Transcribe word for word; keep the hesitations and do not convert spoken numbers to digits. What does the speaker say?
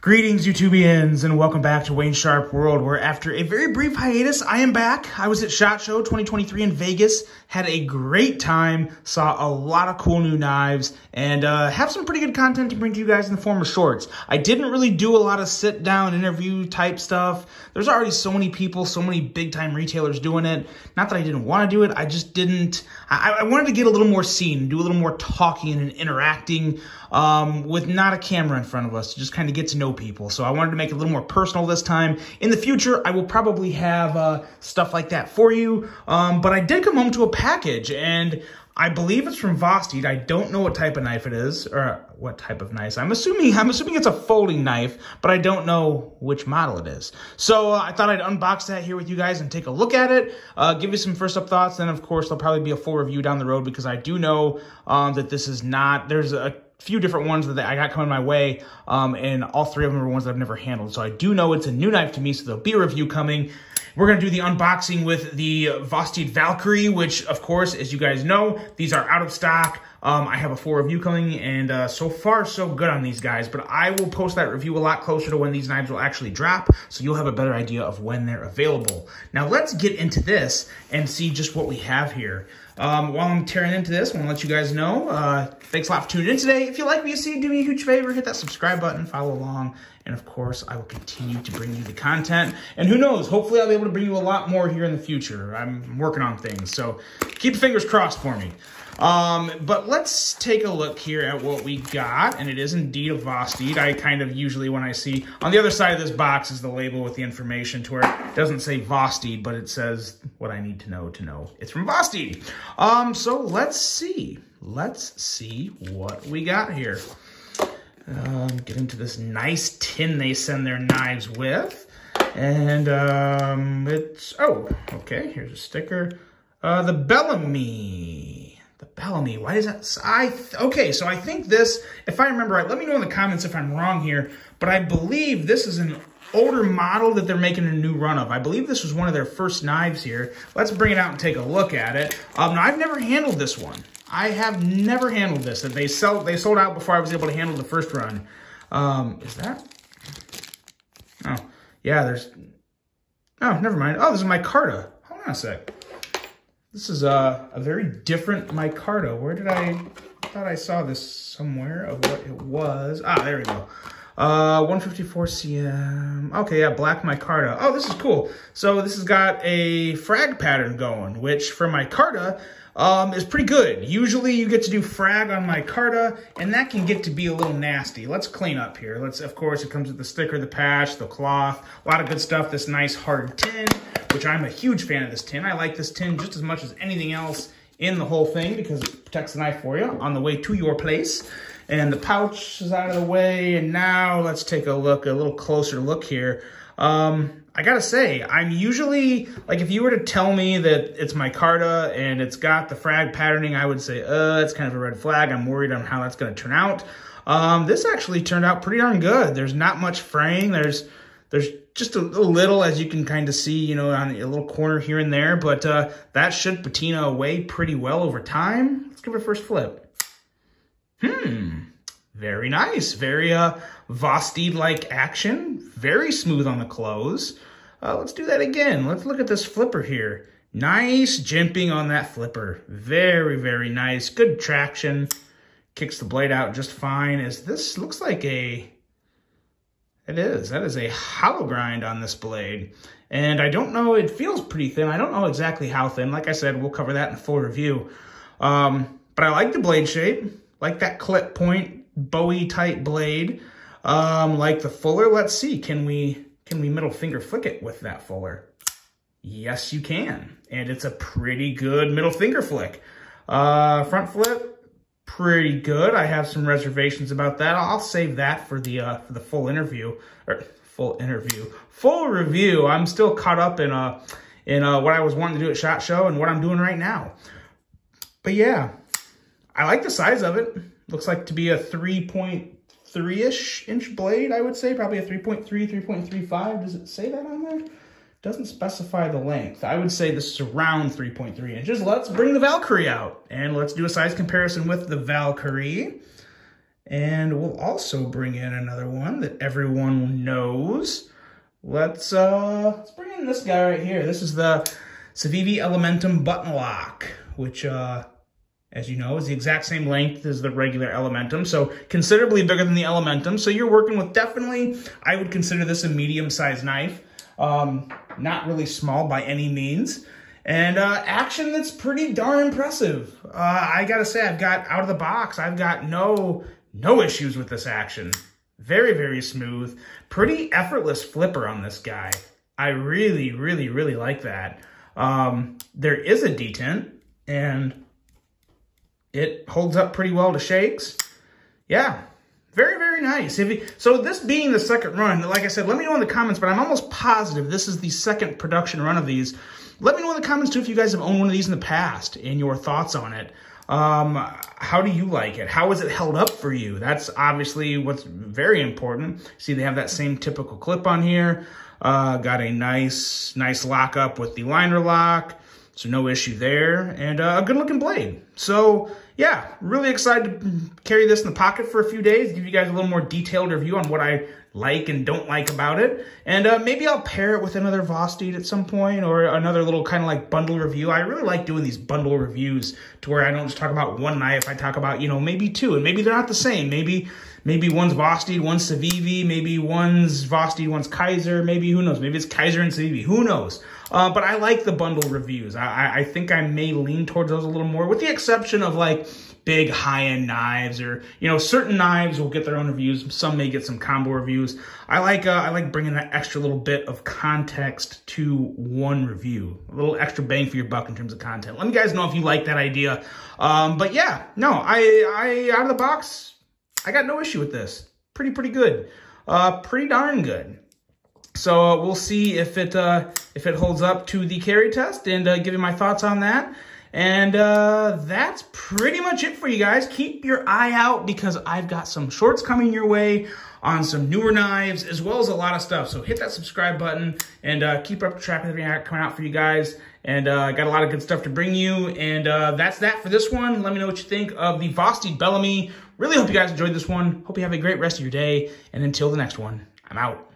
Greetings, YouTubians, and welcome back to Wayne Sharp World, where after a very brief hiatus, I am back. I was at SHOT Show twenty twenty-three in Vegas, had a great time, saw a lot of cool new knives, and uh, have some pretty good content to bring to you guys in the form of shorts. I didn't really do a lot of sit-down interview type stuff. There's already so many people, so many big-time retailers doing it. Not that I didn't want to do it, I just didn't. I, I wanted to get a little more seen, do a little more talking and interacting um, with not a camera in front of us, to just kind of get to know people. So I wanted to make it a little more personal this time. In the future, I will probably have uh, stuff like that for you. Um, but I did come home to a package, and I believe it's from Vosteed. I don't know what type of knife it is, or what type of knife. I'm assuming I'm assuming it's a folding knife, but I don't know which model it is. So uh, I thought I'd unbox that here with you guys and take a look at it, uh, give you some first up thoughts. Then of course there'll probably be a full review down the road, because I do know um, that this is not. There's a few different ones that I got coming my way, um, and all three of them are ones that I've never handled. So I do know it's a new knife to me, so there'll be a review coming. We're going to do the unboxing with the Vosteed Valkyrie, which, of course, as you guys know, these are out of stock. Um, I have a full review coming, and uh, so far, so good on these guys. But I will post that review a lot closer to when these knives will actually drop, so you'll have a better idea of when they're available. Now, let's get into this and see just what we have here. Um, while I'm tearing into this, I want to let you guys know, uh, thanks a lot for tuning in today. If you like what you see, do me a huge favor, hit that subscribe button, follow along, and of course, I will continue to bring you the content. And who knows, hopefully I'll be able to bring you a lot more here in the future. I'm working on things, so keep your fingers crossed for me. Um, but let's take a look here at what we got, and it is indeed a Vosteed. I kind of usually, when I see, on the other side of this box is the label with the information to where it doesn't say Vosteed, but it says what I need to know to know it's from Vosteed. Um, so let's see. Let's see what we got here. Um, get into this nice tin they send their knives with. And, um, it's, oh, okay, here's a sticker. Uh, the Bellamy. The Bellamy, why does that, I, okay, so I think this, if I remember right, let me know in the comments if I'm wrong here, but I believe this is an older model that they're making a new run of. I believe this was one of their first knives here. Let's bring it out and take a look at it. Um, now, I've never handled this one. I have never handled this. They, sell, they sold out before I was able to handle the first run. Um, is that? Oh, yeah, there's, oh, never mind. Oh, this is Micarta. Hold on a sec. This is a, a very different Micarta. Where did I... I thought I saw this somewhere of what it was. Ah, there we go. Uh, one fifty-four C M. Okay, yeah, black Micarta. Oh, this is cool. So this has got a frag pattern going, which for Micarta um, is pretty good. Usually you get to do frag on Micarta, and that can get to be a little nasty. Let's clean up here. Let's, of course, it comes with the sticker, the patch, the cloth, a lot of good stuff. This nice hard tin, which I'm a huge fan of this tin. I like this tin just as much as anything else in the whole thing because it protects the knife for you on the way to your place. And the pouch is out of the way. And now let's take a look, a little closer look here. Um, I gotta say, I'm usually, like if you were to tell me that it's Micarta and it's got the frag patterning, I would say, uh, it's kind of a red flag. I'm worried on how that's gonna turn out. Um, this actually turned out pretty darn good. There's not much fraying. There's, there's, just a little, as you can kind of see, you know, on a little corner here and there. But uh, that should patina away pretty well over time. Let's give it a first flip. Hmm. Very nice. Very uh, Vosteed-like action. Very smooth on the close. Uh, let's do that again. Let's look at this flipper here. Nice jimping on that flipper. Very, very nice. Good traction. Kicks the blade out just fine. As this looks like a... It is. That is a hollow grind on this blade. And I don't know, it feels pretty thin. I don't know exactly how thin. Like I said, we'll cover that in a full review. Um, but I like the blade shape. Like that clip point, Bowie-type blade. Um, like the fuller, let's see. Can we, can we middle finger flick it with that fuller? Yes, you can. And it's a pretty good middle finger flick. Uh, front flip. Pretty good. I have some reservations about that. I'll save that for the uh, for the full interview or full interview, full review. I'm still caught up in uh in uh what I was wanting to do at SHOT Show and what I'm doing right now. But yeah, I like the size of it. Looks like to be a three point three-ish inch blade. I would say probably a three point three, three point three five. Does it say that on there? Doesn't specify the length. I would say this is around three point three inches. Let's bring the Valkyrie out, and let's do a size comparison with the Valkyrie. And we'll also bring in another one that everyone knows. Let's uh, let's bring in this guy right here. This is the Civivi Elementum button lock, which, uh, as you know, is the exact same length as the regular Elementum, so considerably bigger than the Elementum. So you're working with definitely, I would consider this a medium-sized knife. Um, not really small by any means. And uh, action that's pretty darn impressive. Uh, I gotta say, I've got out of the box, I've got no... no issues with this action. Very, very smooth. Pretty effortless flipper on this guy. I really, really, really like that. Um, there is a detent, and it holds up pretty well to shakes. Yeah, very, very nice. If you, so this being the second run, like I said, let me know in the comments, but I'm almost positive this is the second production run of these. Let me know in the comments, too, if you guys have owned one of these in the past and your thoughts on it. Um, how do you like it? How is it held up for you? That's obviously what's very important. See, they have that same typical clip on here. Uh, got a nice, nice lock up with the liner lock. So no issue there, and uh, a good looking blade. So yeah, really excited to carry this in the pocket for a few days, give you guys a little more detailed review on what I like and don't like about it. And uh, maybe I'll pair it with another Vosteed at some point, or another little kind of like bundle review. I really like doing these bundle reviews to where I don't just talk about one knife. I talk about, you know, maybe two, and maybe they're not the same. Maybe maybe one's Vosteed, one's Civivi. Maybe one's Vosteed, one's Kaiser. Maybe, who knows? Maybe it's Kaiser and Civivi. Who knows? Uh, but I like the bundle reviews. I, I think I may lean towards those a little more, with the exception of like big high-end knives, or, you know, certain knives will get their own reviews. Some may get some combo reviews. I like uh, I like bringing that extra little bit of context to one review, a little extra bang for your buck in terms of content. Let me guys know if you like that idea. Um, but yeah, no, I I out of the box, I got no issue with this. Pretty pretty good, uh, pretty darn good. So uh, we'll see if it uh, if it holds up to the carry test, and uh, give you my thoughts on that. And uh, that's pretty much it for you guys. Keep your eye out, because I've got some shorts coming your way on some newer knives, as well as a lot of stuff. So hit that subscribe button, and uh, keep up the track with everything I got coming out for you guys. And I uh, got a lot of good stuff to bring you. And uh, that's that for this one. Let me know what you think of the Vosteed Bellamy. Really hope you guys enjoyed this one. Hope you have a great rest of your day. And until the next one, I'm out.